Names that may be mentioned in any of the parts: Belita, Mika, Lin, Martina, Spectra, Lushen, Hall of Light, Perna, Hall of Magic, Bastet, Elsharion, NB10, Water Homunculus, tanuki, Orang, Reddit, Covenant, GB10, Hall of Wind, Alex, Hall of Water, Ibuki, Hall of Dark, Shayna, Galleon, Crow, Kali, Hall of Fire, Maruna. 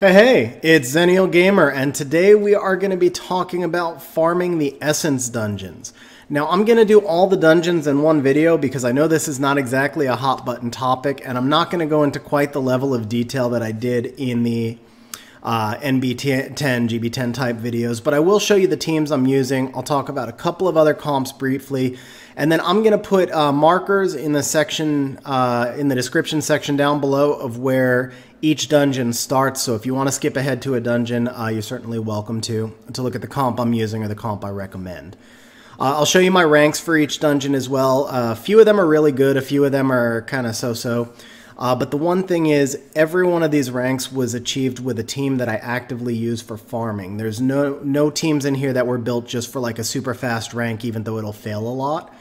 Hey, it's Xennial Gamer, and today we are going to be talking about farming the Essence Dungeons. Now, I'm going to do all the dungeons in one video because I know this is not exactly a hot button topic, and I'm not going to go into quite the level of detail that I did in the NB10, GB10 type videos, but I will show you the teams I'm using. I'll talk about a couple of other comps briefly, and then I'm going to put markers in the section, in the description section down below of where each dungeon starts, so if you want to skip ahead to a dungeon, you're certainly welcome to look at the comp I'm using or the comp I recommend. I'll show you my ranks for each dungeon as well. A few of them are really good, a few of them are kind of so-so, but the one thing is every one of these ranks was achieved with a team that I actively use for farming. There's no teams in here that were built just for like a super fast rank, even though it'll fail a lot.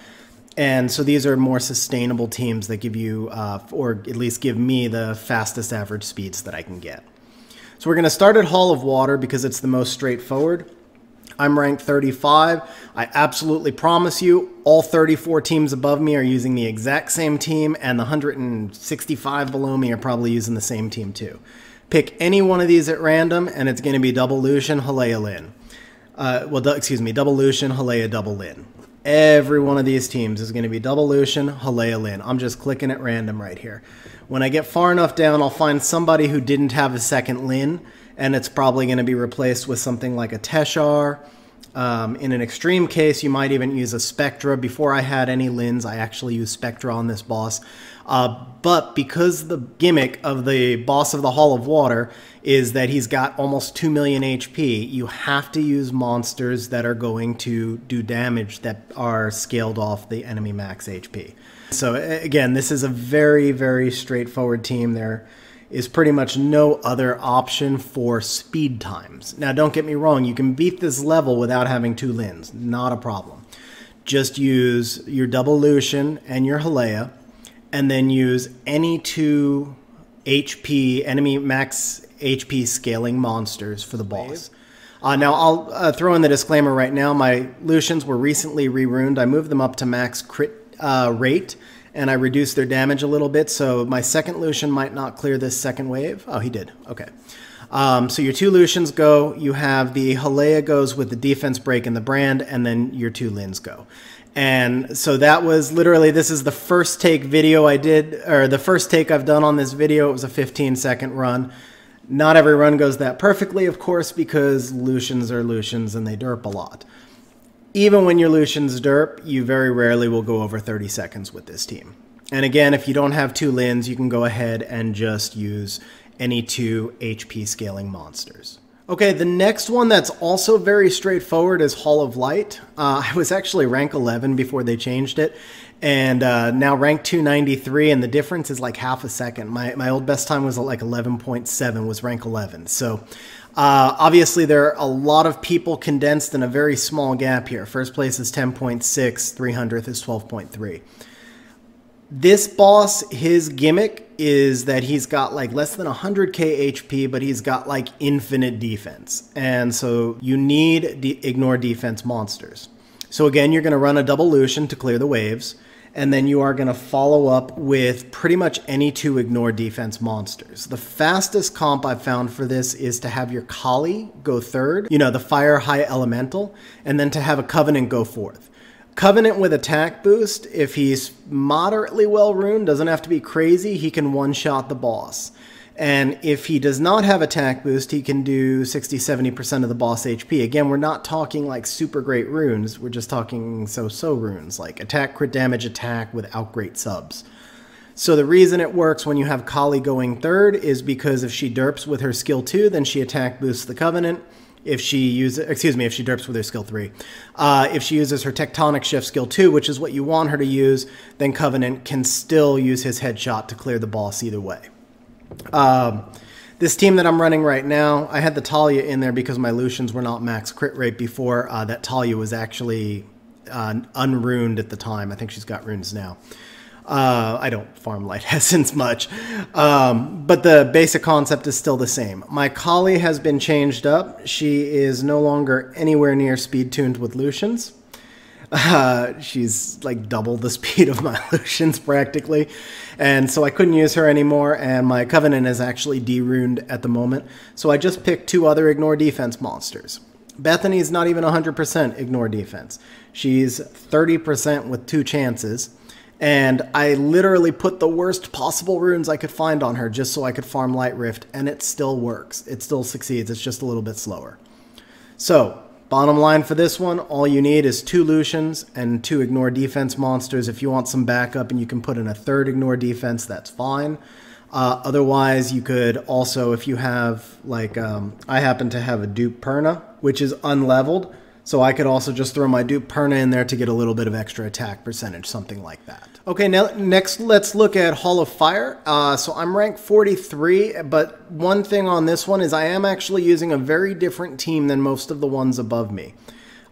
And so these are more sustainable teams that give you, or at least give me, the fastest average speeds that I can get. So we're going to start at Hall of Water because it's the most straightforward. I'm ranked 35. I absolutely promise you, all 34 teams above me are using the exact same team, and the 165 below me are probably using the same team too. Pick any one of these at random, and it's going to be double Lushen, Halea, Lin. Double Lushen, Halea, double Lin. Every one of these teams is going to be double Lushen, Halea, Lin. I'm just clicking at random right here. When I get far enough down, I'll find somebody who didn't have a second Lin, and it's probably going to be replaced with something like a Teshar. In an extreme case, you might even use a Spectra. Before I had any Lins, I actually used Spectra on this boss. But because the gimmick of the boss of the Hall of Water is that he's got almost 2 million HP, you have to use monsters that are going to do damage that are scaled off the enemy max HP. So again, this is a very, very straightforward team. There is pretty much no other option for speed times. Now, don't get me wrong, you can beat this level without having two Lins, not a problem. Just use your double Lushen and your Halea, and then use any two HP, enemy max HP scaling monsters for the boss. Now, I'll throw in the disclaimer right now. My Lushens were recently re-runed. I moved them up to max crit rate, and I reduced their damage a little bit, so my second Lushen might not clear this second wave. Oh, he did. Okay. So your two Lushens go, you have the Halea goes with the defense break and the brand, and then your two Lins go. And so that was literally, this is the first take video I did, or the first take I've done on this video. It was a 15-second run. Not every run goes that perfectly, of course, because Lushens are Lushens and they derp a lot. Even when your Lushens derp, you very rarely will go over 30 seconds with this team. And again, if you don't have two Lins, you can go ahead and just use any two HP scaling monsters. Okay, the next one that's also very straightforward is Hall of Light. I was actually rank 11 before they changed it, and now rank 293, and the difference is like half a second. My old best time was like 11.7, was rank 11. So obviously, there are a lot of people condensed in a very small gap here. First place is 10.6, 300th is 12.3. This boss, his gimmick is that he's got like less than 100k HP, but he's got like infinite defense. And so you need ignore defense monsters. So again, you're going to run a double Lushen to clear the waves, and then you are going to follow up with pretty much any two ignore defense monsters. The fastest comp I've found for this is to have your Kali go third, you know, the fire high elemental, and then to have a Covenant go fourth. Covenant with attack boost, if he's moderately well runed, doesn't have to be crazy, he can one-shot the boss. And if he does not have attack boost, he can do 60–70% of the boss HP. Again, we're not talking like super great runes, we're just talking so-so runes, like attack, crit damage, attack without great subs. So the reason it works when you have Kali going third is because if she derps with her skill 2, then she attack boosts the Covenant. If she derps with her skill 3. If she uses her Tectonic Shift skill 2, which is what you want her to use, then Covenant can still use his headshot to clear the boss either way. This team that I'm running right now, I had the Talia in there because my Lushens were not max crit rate before. That Talia was actually unruned at the time. I think she's got runes now. I don't farm Light Essence much, but the basic concept is still the same. My Kali has been changed up. She is no longer anywhere near speed tuned with Lushens. She's like double the speed of my Lushens practically, and so I couldn't use her anymore, and my Covenant is actually de-runed at the moment, so I just picked two other ignore defense monsters. Bethany's not even 100% ignore defense. She's 30% with 2 chances, and I literally put the worst possible runes I could find on her just so I could farm Light Rift, and it still works. It still succeeds. It's just a little bit slower. So bottom line for this one, all you need is 2 Lushens and 2 ignore defense monsters. If you want some backup and you can put in a 3rd ignore defense, that's fine. Otherwise, you could also, if you have, like, I happen to have a dupe Perna, which is unleveled, so I could also just throw my dupe Perna in there to get a little bit of extra attack percentage, something like that. Okay, now next let's look at Hall of Fire. So I'm ranked 43, but one thing on this one is I am actually using a very different team than most of the ones above me.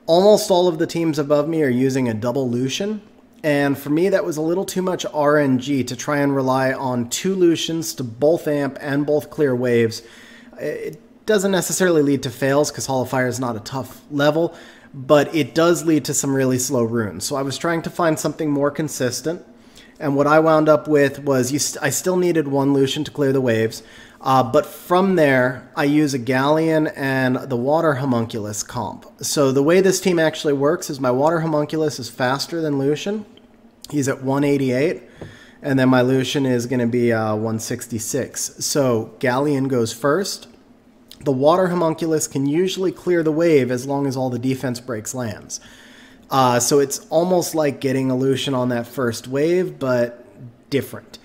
Almost all of the teams above me are using a double Lushen, and for me that was a little too much RNG to try and rely on 2 Lushens to both amp and both clear waves. It doesn't necessarily lead to fails because Hall of Fire is not a tough level, but it does lead to some really slow runes. So I was trying to find something more consistent, and what I wound up with was I still needed 1 Lushen to clear the waves, but from there I use a Galleon and the Water Homunculus comp. So the way this team actually works is my Water Homunculus is faster than Lushen. He's at 188, and then my Lushen is going to be 166. So Galleon goes first. The Water Homunculus can usually clear the wave as long as all the defense breaks lands. So it's almost like getting a Lushen on that first wave, but different.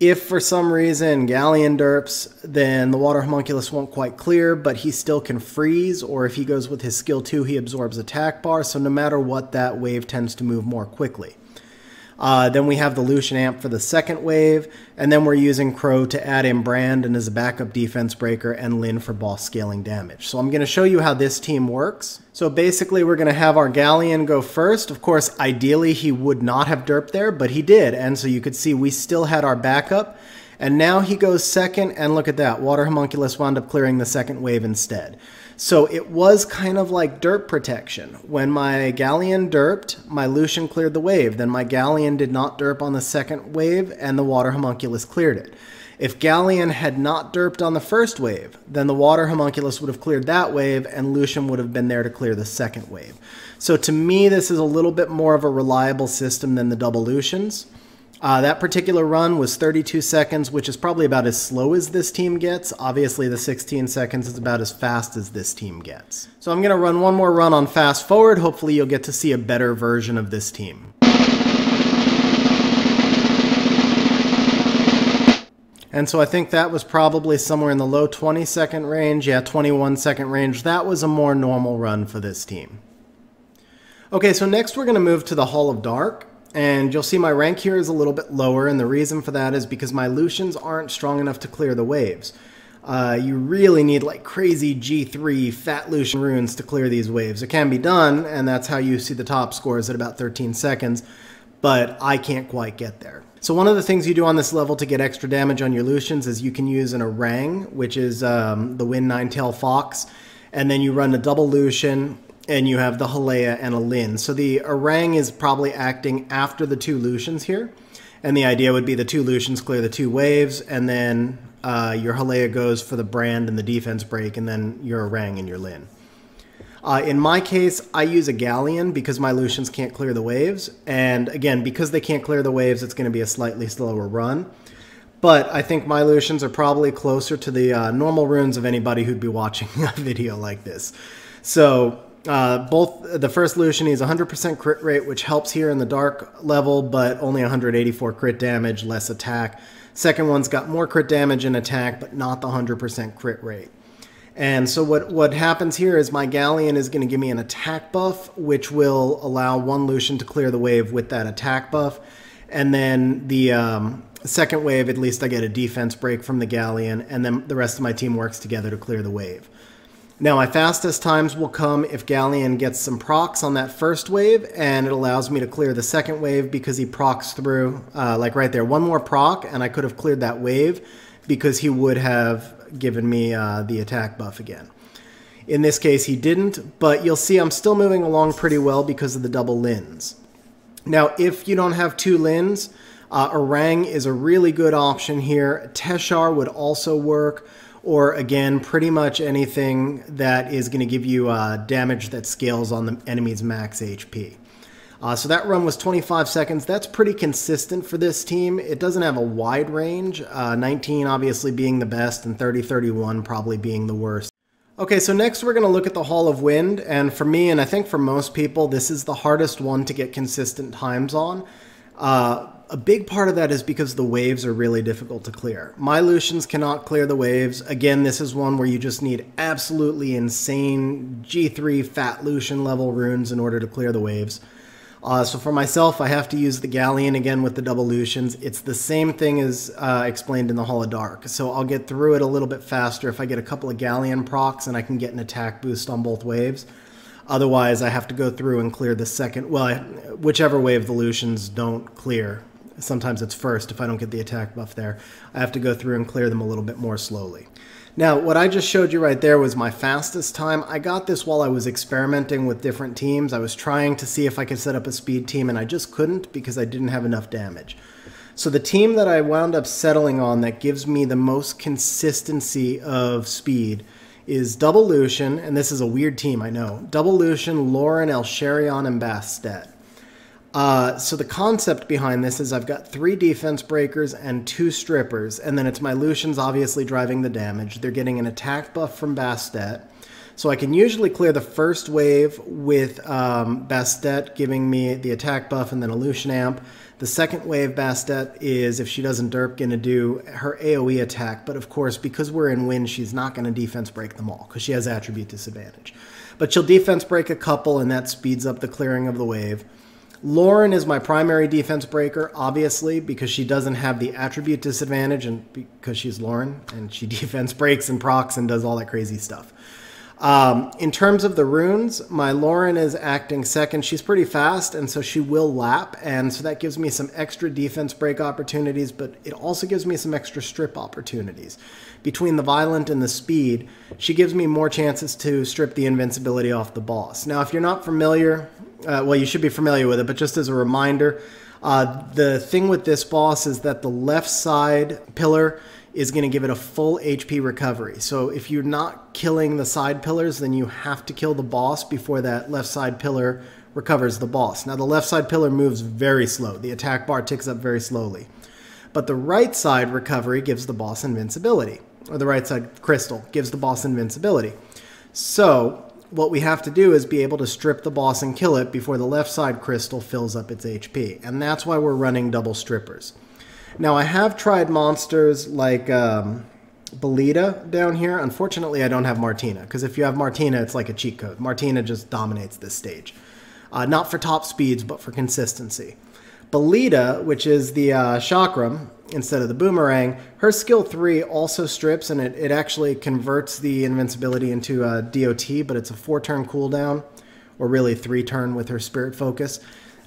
If for some reason Galleon derps, then the Water Homunculus won't quite clear, but he still can freeze, or if he goes with his skill 2, he absorbs attack bar, so no matter what, that wave tends to move more quickly. Then we have the Lushen amp for the second wave, and then we're using Crow to add in Brand and as a backup defense breaker, and Lin for boss scaling damage. So I'm going to show you how this team works. So basically we're going to have our Galleon go first. Of course, ideally he would not have derped there, but he did, and so you could see we still had our backup. And now he goes second, and look at that, Water Homunculus wound up clearing the second wave instead. So it was kind of like derp protection. When my Galleon derped, my Lushen cleared the wave, then my Galleon did not derp on the second wave, and the Water Homunculus cleared it. If Galleon had not derped on the first wave, then the Water Homunculus would have cleared that wave, and Lushen would have been there to clear the second wave. So to me, this is a little bit more of a reliable system than the double Lushens. That particular run was 32 seconds, which is probably about as slow as this team gets. Obviously, the 16 seconds is about as fast as this team gets. So I'm going to run one more run on fast forward. Hopefully, you'll get to see a better version of this team. And so I think that was probably somewhere in the low 20-second range. Yeah, 21-second range. That was a more normal run for this team. Okay, so next we're going to move to the Hall of Dark. And you'll see my rank here is a little bit lower, and the reason for that is because my Lushens aren't strong enough to clear the waves. You really need like crazy G3 fat Lushen runes to clear these waves. It can be done, and that's how you see the top scores at about 13 seconds, but I can't quite get there. So one of the things you do on this level to get extra damage on your Lushens is you can use an Orang, which is the Wind Nine-Tail Fox, and then you run a double Lushen, and you have the Halea and a Lin. So the Orang is probably acting after the 2 Lushens here, and the idea would be the 2 Lushens clear the 2 waves, and then your Halea goes for the Brand and the defense break, and then your Orang and your Lin. In my case, I use a Galleon because my Lushens can't clear the waves, and again, because they can't clear the waves, it's going to be a slightly slower run. But I think my Lushens are probably closer to the normal runes of anybody who'd be watching a video like this. So the first Lushen is 100% crit rate, which helps here in the dark level, but only 184 crit damage, less attack. Second one's got more crit damage and attack, but not the 100% crit rate. And so what happens here is my Galleon is going to give me an attack buff, which will allow 1 Lushen to clear the wave with that attack buff. And then the second wave, at least I get a defense break from the Galleon, and then the rest of my team works together to clear the wave. Now, my fastest times will come if Galleon gets some procs on that first wave, and it allows me to clear the second wave because he procs through, like right there, one more proc, and I could have cleared that wave because he would have given me the attack buff again. In this case, he didn't, but you'll see I'm still moving along pretty well because of the double Lins. Now, if you don't have two Lins, Orang is a really good option here. Teshar would also work, or again, pretty much anything that is going to give you damage that scales on the enemy's max HP. So that run was 25 seconds. That's pretty consistent for this team. It doesn't have a wide range, 19 obviously being the best and 30-31 probably being the worst. Okay, so next we're going to look at the Hall of Wind, and for me, and I think for most people, this is the hardest one to get consistent times on. A big part of that is because the waves are really difficult to clear. My Lushens cannot clear the waves. Again, this is one where you just need absolutely insane G3 fat Lushen level runes in order to clear the waves. So for myself, I have to use the Galleon again with the double Lushens. It's the same thing as explained in the Hall of Dark. So I'll get through it a little bit faster if I get a couple of Galleon procs and I can get an attack boost on both waves. Otherwise, I have to go through and clear the second, well, whichever wave the Lushens don't clear. Sometimes it's first if I don't get the attack buff there. I have to go through and clear them a little bit more slowly. Now, what I just showed you right there was my fastest time. I got this while I was experimenting with different teams. I was trying to see if I could set up a speed team, and I just couldn't because I didn't have enough damage. So the team that I wound up settling on that gives me the most consistency of speed is double Lushen, and this is a weird team, I know. Double Lushen, Lauren, Elsharion, and Bastet. So the concept behind this is I've got 3 defense breakers and 2 strippers, and then it's my Lushens obviously driving the damage. They're getting an attack buff from Bastet. So I can usually clear the first wave with Bastet giving me the attack buff and then a Lushen amp. The second wave Bastet is, if she doesn't derp, going to do her AoE attack, but of course because we're in wind, she's not going to defense break them all because she has attribute disadvantage. But she'll defense break a couple, and that speeds up the clearing of the wave. Lauren is my primary defense breaker, obviously, because she doesn't have the attribute disadvantage and because she's Lauren and she defense breaks and procs and does all that crazy stuff. In terms of the runes, my Lauren is acting second. She's pretty fast, and so she will lap, and so that gives me some extra defense break opportunities, but it also gives me some extra strip opportunities. Between the violent and the speed, she gives me more chances to strip the invincibility off the boss. Now, if you're not familiar... well, you should be familiar with it, but just as a reminder, the thing with this boss is that the left side pillar is going to give it a full HP recovery. So if you're not killing the side pillars, then you have to kill the boss before that left side pillar recovers the boss. Now, the left side pillar moves very slow. The attack bar ticks up very slowly. But the right side recovery gives the boss invincibility, or the right side crystal gives the boss invincibility. So... what we have to do is be able to strip the boss and kill it before the left side crystal fills up its HP. And that's why we're running double strippers. Now, I have tried monsters like Belita down here. Unfortunately, I don't have Martina, because if you have Martina, it's like a cheat code. Martina just dominates this stage. Not for top speeds, but for consistency. Belita, which is the chakram instead of the boomerang, her skill 3 also strips, and it actually converts the invincibility into a DOT, but it's a 4-turn cooldown, or really 3-turn with her spirit focus.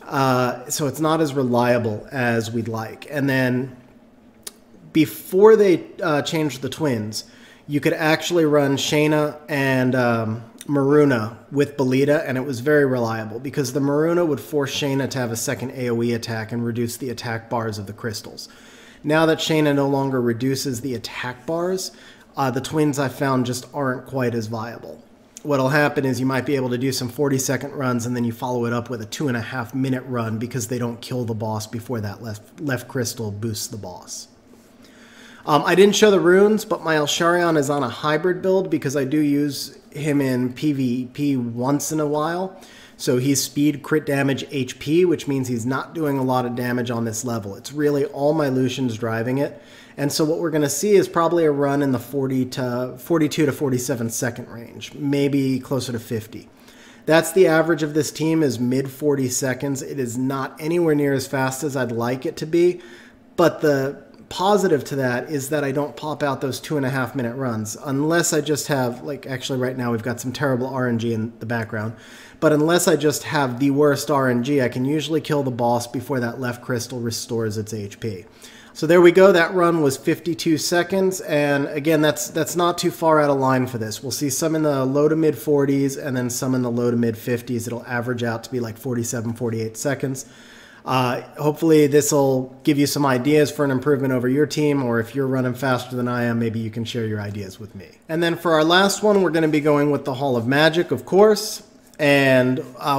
So it's not as reliable as we'd like. And then before they changed the twins, you could actually run Shayna and Maruna with Belita, and it was very reliable because the Maruna would force Shayna to have a second AoE attack and reduce the attack bars of the crystals. Now that Shayna no longer reduces the attack bars, the twins I found just aren't quite as viable. What'll happen is you might be able to do some 40-second runs, and then you follow it up with a 2.5-minute run because they don't kill the boss before that left crystal boosts the boss. I didn't show the runes, but my Elsharion is on a hybrid build because I do use him in PvP once in a while. So he's speed, crit damage, HP, which means he's not doing a lot of damage on this level. It's really all my Lushens driving it. And so what we're going to see is probably a run in the 42 to 47 second range, maybe closer to 50. That's the average of this team, is mid 40 seconds. It is not anywhere near as fast as I'd like it to be, but the positive to that is that I don't pop out those 2.5-minute runs unless I just have, like, actually right now we've got some terrible RNG in the background, but unless I just have the worst RNG, I can usually kill the boss before that left crystal restores its HP. So there we go. That run was 52 seconds. And again, that's not too far out of line for this. We'll see some in the low to mid 40s and then some in the low to mid 50s. It'll average out to be like 47, 48 seconds. Hopefully this will give you some ideas for an improvement over your team, or if you're running faster than I am, maybe you can share your ideas with me. And then for our last one, we're going to be going with the Hall of Magic, of course. And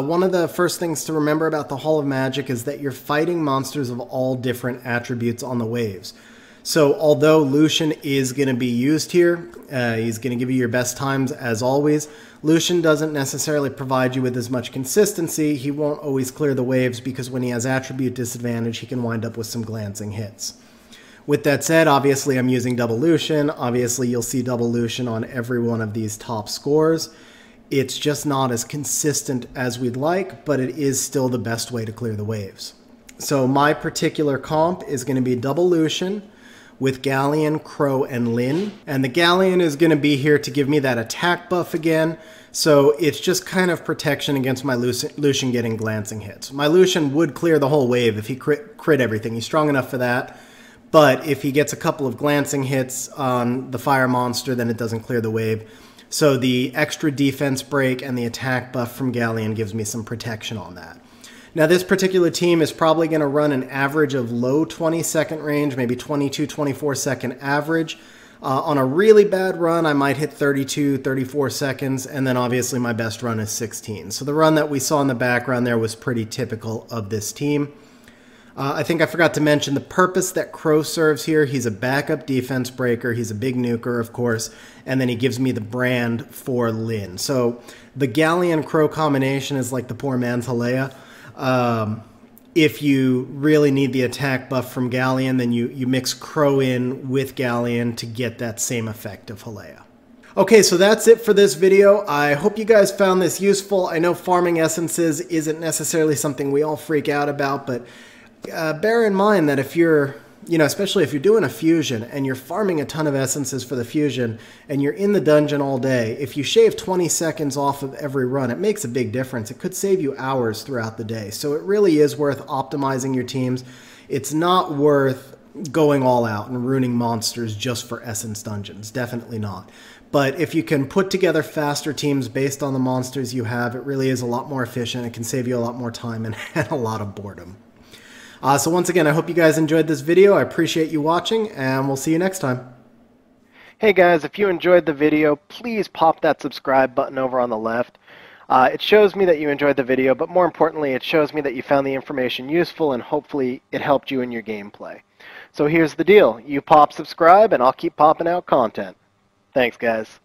one of the first things to remember about the Hall of Magic is that you're fighting monsters of all different attributes on the waves. So although Lushen is going to be used here, he's going to give you your best times as always, Lushen doesn't necessarily provide you with as much consistency. He won't always clear the waves because when he has attribute disadvantage, he can wind up with some glancing hits. With that said, obviously I'm using double Lushen. Obviously you'll see double Lushen on every one of these top scores. It's just not as consistent as we'd like, but it is still the best way to clear the waves. So my particular comp is going to be double Lushen with Galleon, Crow, and Lin. And the Galleon is going to be here to give me that attack buff again. So it's just kind of protection against my Lushen getting glancing hits. My Lushen would clear the whole wave if he crit everything. He's strong enough for that. But if he gets a couple of glancing hits on the fire monster, then it doesn't clear the wave. So the extra defense break and the attack buff from Galleon gives me some protection on that. Now this particular team is probably going to run an average of low 20 second range, maybe 22, 24 second average. On a really bad run, I might hit 32, 34 seconds, and then obviously my best run is 16. So the run that we saw in the background there was pretty typical of this team. I think I forgot to mention the purpose that Crow serves here. He's a backup defense breaker. He's a big nuker, of course, and then he gives me the brand for Lin. So the Galleon-Crow combination is like the poor man's Halea. If you really need the attack buff from Galleon, then you mix Crow in with Galleon to get that same effect of Halea. Okay, so that's it for this video. I hope you guys found this useful. I know farming essences isn't necessarily something we all freak out about, but bear in mind that if you're, especially if you're doing a fusion and you're farming a ton of essences for the fusion and you're in the dungeon all day, if you shave 20 seconds off of every run, it makes a big difference. It could save you hours throughout the day. So it really is worth optimizing your teams. It's not worth going all out and ruining monsters just for essence dungeons. Definitely not. But if you can put together faster teams based on the monsters you have, it really is a lot more efficient. It can save you a lot more time and a lot of boredom. So once again, I hope you guys enjoyed this video. I appreciate you watching, and we'll see you next time. Hey guys, if you enjoyed the video, please pop that subscribe button over on the left. It shows me that you enjoyed the video, but more importantly, it shows me that you found the information useful, and hopefully it helped you in your gameplay. So here's the deal. You pop subscribe, and I'll keep popping out content. Thanks, guys.